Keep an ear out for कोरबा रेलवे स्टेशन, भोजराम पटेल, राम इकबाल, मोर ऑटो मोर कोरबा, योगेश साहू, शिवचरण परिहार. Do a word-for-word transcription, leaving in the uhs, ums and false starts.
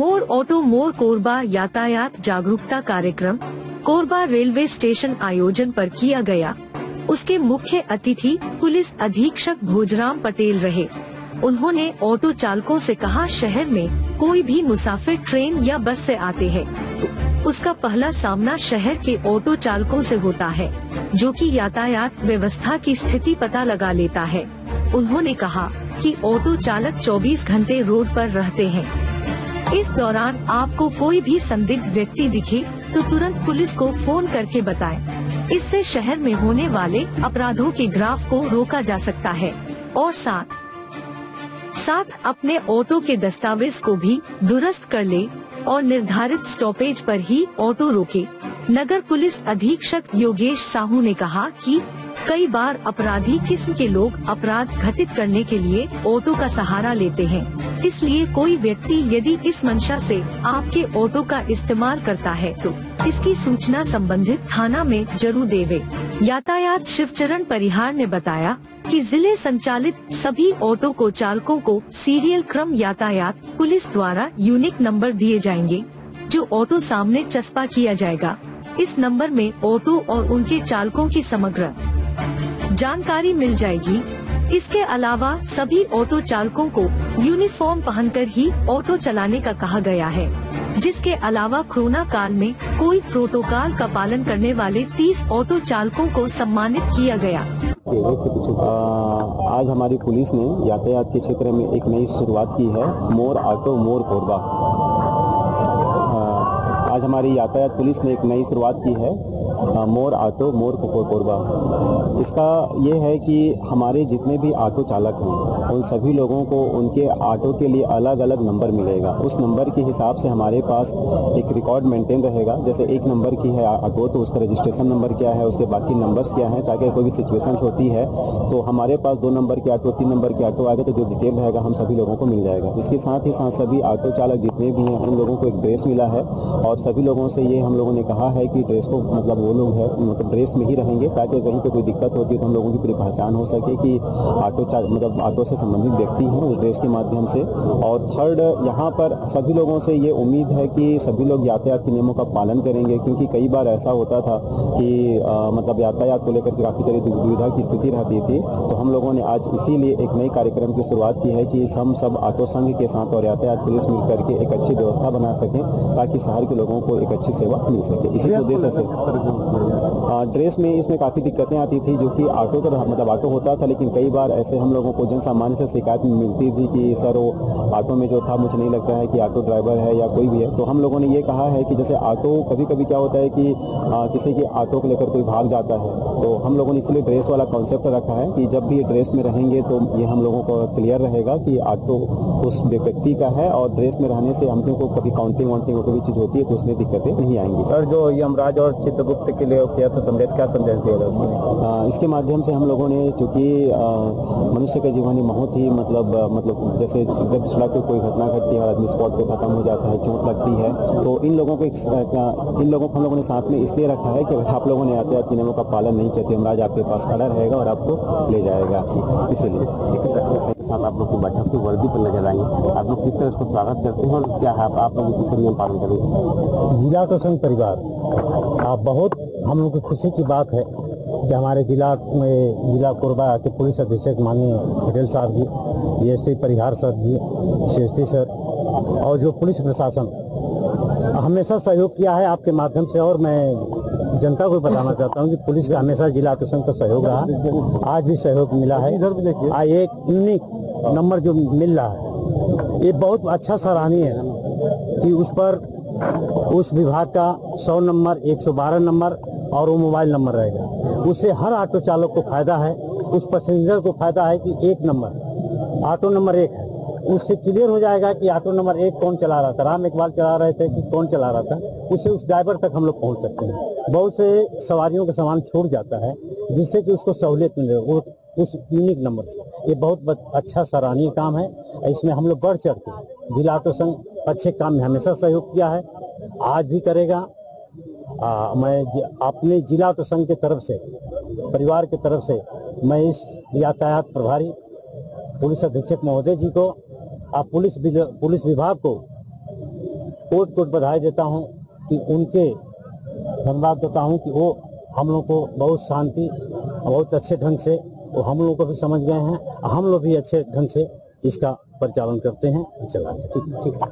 मोर ऑटो मोर कोरबा यातायात जागरूकता कार्यक्रम कोरबा रेलवे स्टेशन आयोजन पर किया गया। उसके मुख्य अतिथि पुलिस अधीक्षक भोजराम पटेल रहे। उन्होंने ऑटो चालकों से कहा, शहर में कोई भी मुसाफिर ट्रेन या बस से आते हैं, उसका पहला सामना शहर के ऑटो चालकों से होता है, जो कि यातायात व्यवस्था की स्थिति पता लगा लेता है। उन्होंने कहा कि ऑटो चालक चौबीस घंटे रोड पर रहते हैं। इस दौरान आपको कोई भी संदिग्ध व्यक्ति दिखे तो तुरंत पुलिस को फोन करके बताएं। इससे शहर में होने वाले अपराधों के ग्राफ को रोका जा सकता है और साथ साथ अपने ऑटो के दस्तावेज को भी दुरुस्त कर ले और निर्धारित स्टॉपेज पर ही ऑटो रोके। नगर पुलिस अधीक्षक योगेश साहू ने कहा कि कई बार अपराधी किस्म के लोग अपराध घटित करने के लिए ऑटो का सहारा लेते हैं, इसलिए कोई व्यक्ति यदि इस मंशा से आपके ऑटो का इस्तेमाल करता है तो इसकी सूचना संबंधित थाना में जरूर देवे। यातायात शिवचरण परिहार ने बताया कि जिले संचालित सभी ऑटो को चालकों को सीरियल क्रम यातायात पुलिस द्वारा यूनिक नंबर दिए जाएंगे, जो ऑटो सामने चस्पा किया जाएगा। इस नंबर में ऑटो और उनके चालकों की समग्र जानकारी मिल जाएगी। इसके अलावा सभी ऑटो चालकों को यूनिफॉर्म पहनकर ही ऑटो चलाने का कहा गया है, जिसके अलावा कोरोना काल में कोई प्रोटोकॉल का पालन करने वाले तीस ऑटो चालकों को सम्मानित किया गया। आज हमारी पुलिस ने यातायात के क्षेत्र में एक नई शुरुआत की है, मोर ऑटो मोर कोरबा। आज हमारी यातायात पुलिस ने एक नई शुरुआत की है, मोर ऑटो मोर कोरबा। इसका ये है कि हमारे जितने भी ऑटो चालक हैं उन सभी लोगों को उनके ऑटो के लिए अलग अलग नंबर मिलेगा। उस नंबर के हिसाब से हमारे पास एक रिकॉर्ड मेंटेन रहेगा। जैसे एक नंबर की है ऑटो तो उसका रजिस्ट्रेशन नंबर क्या है, उसके बाकी नंबर्स क्या हैं, ताकि कोई भी सिचुएशन होती है तो हमारे पास दो नंबर के ऑटो तीन नंबर के ऑटो आ गए तो जो डिटेल रहेगा हम सभी लोगों को मिल जाएगा। इसके साथ ही साथ सभी ऑटो चालक जितने भी हैं उन लोगों को एक ड्रेस मिला है और सभी लोगों से ये हम लोगों ने कहा है कि ड्रेस को मतलब वो लोग है मतलब ड्रेस में ही रहेंगे, ताकि कहीं पर कोई दिक्कत होती है तो हम लोगों की पूरी पहचान हो सके कि ऑटो मतलब ऑटो से संबंधित व्यक्ति हैं उस ड्रेस के माध्यम से। और थर्ड, यहाँ पर सभी लोगों से ये उम्मीद है कि सभी लोग यातायात के नियमों का पालन करेंगे, क्योंकि कई बार ऐसा होता था कि आ, मतलब यातायात को लेकर काफ़ी सारी दुविधा की स्थिति रहती थी। तो हम लोगों ने आज इसीलिए एक नए कार्यक्रम की शुरुआत की है कि हम सब ऑटो संघ के साथ और यातायात पुलिस मिल करके एक अच्छी व्यवस्था बना सकें, ताकि शहर के लोगों को एक अच्छी सेवा मिल सके। इसी उद्देश्य से ड्रेस में इसमें काफ़ी दिक्कतें आती थी, जो कि ऑटो का मतलब ऑटो होता था, लेकिन कई बार ऐसे हम लोगों को जन सामान्य से शिकायत मिलती थी कि सर वो ऑटो में जो था मुझे नहीं लगता है कि ऑटो ड्राइवर है या कोई भी है। तो हम लोगों ने ये कहा है कि जैसे ऑटो कभी कभी क्या होता है कि आ, किसी के ऑटो को लेकर कोई भाग जाता है, तो हम लोगों ने इसलिए ड्रेस वाला कॉन्सेप्ट रखा है कि जब भी ये ड्रेस में रहेंगे तो ये हम लोगों को क्लियर रहेगा कि ऑटो उस व्यक्ति का है, और ड्रेस में रहने से हम लोगों को कभी काउंटिंग वाउंटिंग कोई भी चीज़ होती है तो उसमें दिक्कतें नहीं आएंगी। सर जो यमराज और चित्रगुप्त के लिए किया तो संदेश क्या संदेश देगा उसमें? इसके माध्यम से हम लोगों ने, क्योंकि मनुष्य का जीवन ही बहुत ही मतलब मतलब जैसे जब सड़क पर कोई घटना घटती है और आदमी स्पॉट पे खत्म हो जाता है, चोट लगती है, तो इन लोगों को इन लोगों को हम लोगों ने साथ में इसलिए रखा है कि अगर आप लोगों ने यातायात के नियमों का पालन नहीं किया तो यमराज आपके पास खड़ा रहेगा और आपको ले जाएगा। इसीलिए साथ आप लोग की बैठक की वर्दी पर नजर आएंगे। आप लोग किस तरह इसको स्वागत करते हैं और क्या आप आप लोग इसका नियम पालन करेंगे? जिला ऑटो संघ परिवार, आप बहुत हम लोग की खुशी की बात है कि हमारे जिला में जिला कोरबा के पुलिस अधीक्षक माननीय पटेल साहब ji, S T Parihar sir ji, C S T sir और जो पुलिस प्रशासन हमेशा सहयोग किया है आपके माध्यम से। और मैं जनता को बताना चाहता हूं कि पुलिस का हमेशा जिला ऑटो संघ का सहयोग रहा, आज भी सहयोग मिला है। आज एक यूनिक नंबर जो मिल रहा है ये बहुत अच्छा सराहनीय है कि उस पर उस विभाग का सौ नंबर एक सौ बारह नंबर और वो मोबाइल नंबर रहेगा। उससे हर ऑटो चालक को फायदा है, उस पैसेंजर को फायदा है कि एक नंबर ऑटो नंबर एक है, उससे क्लियर हो जाएगा कि ऑटो नंबर एक कौन चला रहा था, राम इकबाल चला रहे थे कि कौन चला रहा था। उससे उस ड्राइवर तक हम लोग पहुंच सकते हैं। बहुत से सवारियों का सामान छूट जाता है जिससे कि उसको सहूलियत मिले वो उस यूनिक नंबर से। ये बहुत अच्छा सराहनीय काम है, इसमें हम लोग बढ़ चढ़ के जिला ऑटो संघ अच्छे काम में हमेशा सहयोग किया है, आज भी करेगा। आ, मैं ज, अपने जिला ऑटो संघ के तरफ से परिवार के तरफ से मैं इस यातायात प्रभारी पुलिस अधीक्षक महोदय जी को और पुलिस पुलिस विभाग को कोट कोट बधाई देता हूँ कि उनके धन्यवाद देता हूँ कि वो हम लोग को बहुत शांति बहुत अच्छे ढंग से वो हम लोग को भी समझ गए हैं, हम लोग भी अच्छे ढंग से इसका परिचालन करते हैं, चलाते हैं। ठीक ठीक।